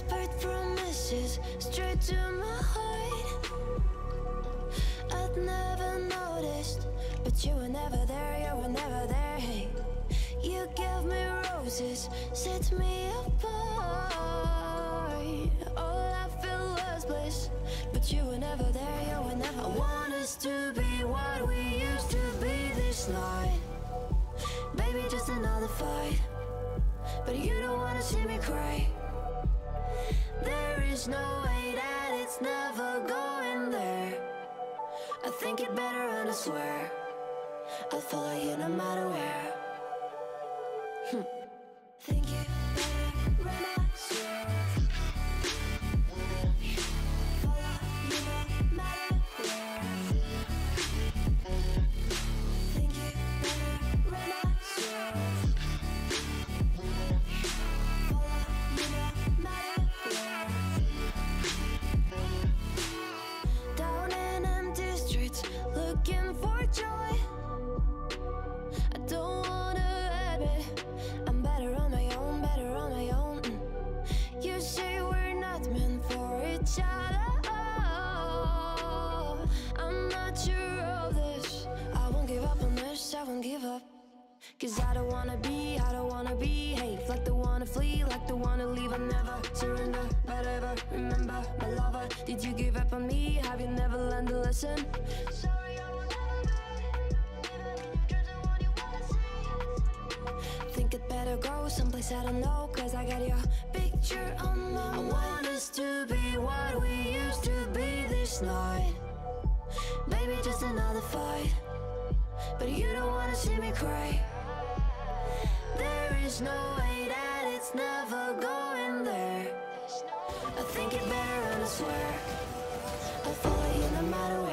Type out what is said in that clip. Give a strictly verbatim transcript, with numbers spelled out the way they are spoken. whispered promises straight to my heart. I'd never noticed, but you were never there, you were never there. Hey, you gave me roses, set me apart. All I felt was bliss, but you were never there, you were never there. I want us to be what we used to be this night. Baby, just another fight, but you don't wanna see me cry. There is no way that it's never going there. I think it better and I swear I'll follow you no matter where. Hm. Think it better and I swear follow you no matter where. Think it better and I swear follow you no matter where. Down in empty streets, looking for joy. I don't wanna admit I'm better on my own, better on my own. You say we're not meant for each other. I'm not sure of this. I won't give up on this, I won't give up. Cause I don't wanna be, I don't wanna be hate. Like the wanna flee, like the wanna leave. I never surrender, but ever remember, my lover. Did you give up on me? Have you never learned a lesson? Sorry, I will never be, you're the one you wanna see. Think it better go someplace I don't know, cause I got your picture on my mind. I want us to be what we used to be this night. Baby, just another fight, but you don't wanna see me cry. There is no way that it's never going there. I think it better and I swear I'll follow you no matter what.